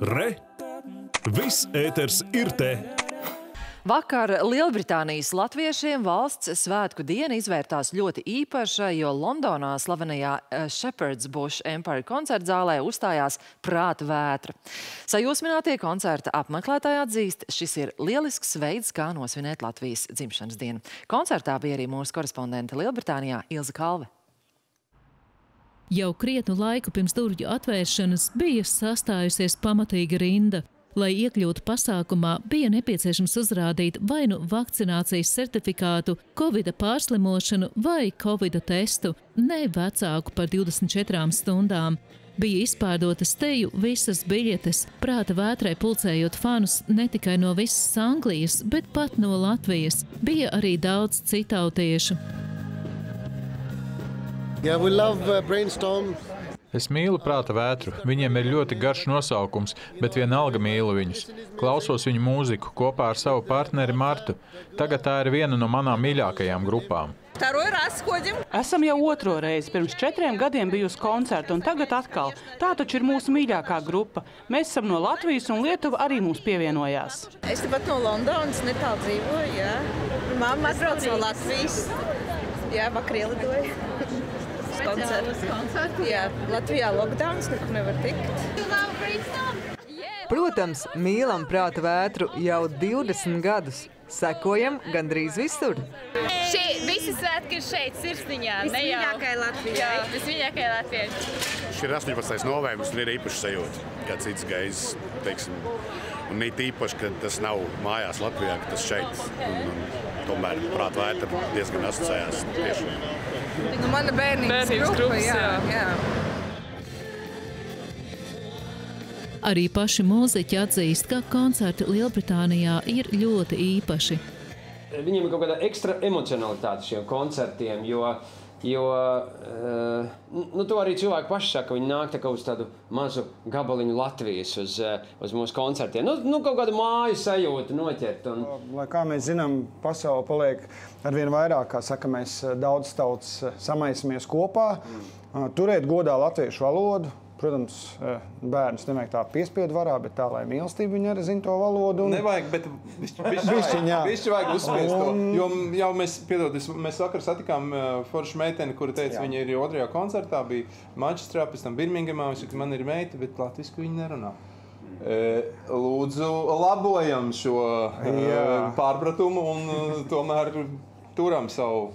Re! Viss ēters ir te! Vakar Lielbritānijas latviešiem valsts svētku diena izvērtās ļoti īpaša, jo Londonā slavenajā Shepherd's Bush Empire koncertzālē uzstājās Prāta Vētra. Sajūsminātie koncerta apmeklētāji atzīst, šis ir lielisks veids, kā nosvinēt Latvijas dzimšanas dienu. Koncertā bija arī mūsu korespondente Lielbritānijā Ilze Kalve. Jau krietnu laiku pirms durvju atvēršanas bija sastājusies pamatīga rinda. Lai iekļūtu pasākumā, bija nepieciešams uzrādīt vai nu vakcinācijas certifikātu, covida pārslimošanu vai covida testu, ne vecāku par 24 stundām. Bija izpārdotas teju visas biļetes, Prāta Vētrai pulcējot fanus ne tikai no visas Anglijas, bet pat no Latvijas. Bija arī daudz citautiešu. Yeah, we love brainstorm. Es mīlu Prāta Vētru. Viņiem ir ļoti garš nosaukums, bet vienalga mīlu viņus. Klausos viņu mūziku kopā ar savu partneri Martu. Tagad tā ir viena no manām mīļākajām grupām. Esam jau otro reizi. Pirms 4 gadiem biju uz koncertu un tagad atkal. Tā taču ir mūsu mīļākā grupa. Mēs esam no Latvijas un Lietuva arī mums pievienojās. Es tepat no Londonas netālu dzīvoju, jā. Mamma atbrauc no Latvijas. Jā, vakar ielidoju. Koncertu. Jā, Latvijā lockdowns, nekur nevar tikt. Protams, mīlam Prāta Vētru jau 20 gadus. Sekojam gandrīz visur. Visi svētki ir šeit, sirsniņā. Visviļākai Latvijai. Visviļākai Latvijai. Šis ir 18. novembris un ir īpaši sajūta. Kā cits gaizes, teiksim. Un nīt īpaši, ka tas nav mājās Latvijā, ka tas šeit. Un tomēr Prāta Vētra diezgan asociējās tieši. Mana bērnības grupa, jā. Arī paši mūziķi atzīst, ka koncerti Lielbritānijā ir ļoti īpaši. Viņiem ir kaut kāda ekstra emocionalitāte šiem koncertiem, jo to arī cilvēki paši saka, ka viņi nāk tā kā uz tādu mazu gabaliņu Latvijas uz mūsu koncertiem. Nu, kaut kādu māju sajūtu noķert. Lai kā mēs zinām, pasaule paliek arvien vairāk, kā saka, mēs daudz tauts samaisimies kopā, turēt godā latviešu valodu. Protams, bērnus nevajag tā piespiedu varā, bet tā, lai mīlestība viņa arī zina to valodu. Nevajag, bet višķi vajag uzspiest to. Jo jau mēs vakar satikām foršu meiteni, kura teica, viņa ir jau 2. koncertā, bija Manchesterā, pēc tam Birminghamā, viņš saka, man ir meita, bet latviski viņa nerunā. Lūdzu, labojam šo pārpratumu un tomēr turam savu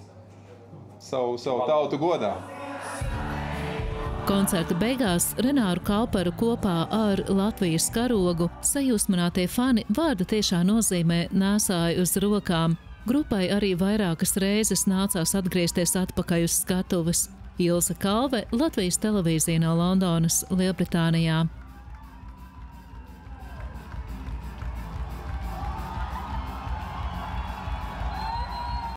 tautu godā. Koncerta beigās Renāru Kauperu kopā ar Latvijas karogu sajūsminātie fani vārda tiešā nozīmē nēsāja uz rokām. Grupai arī vairākas reizes nācās atgriezties atpakaļ uz skatuves. Ilze Kalve, Latvijas televīzija no Londonas, Lielbritānijā.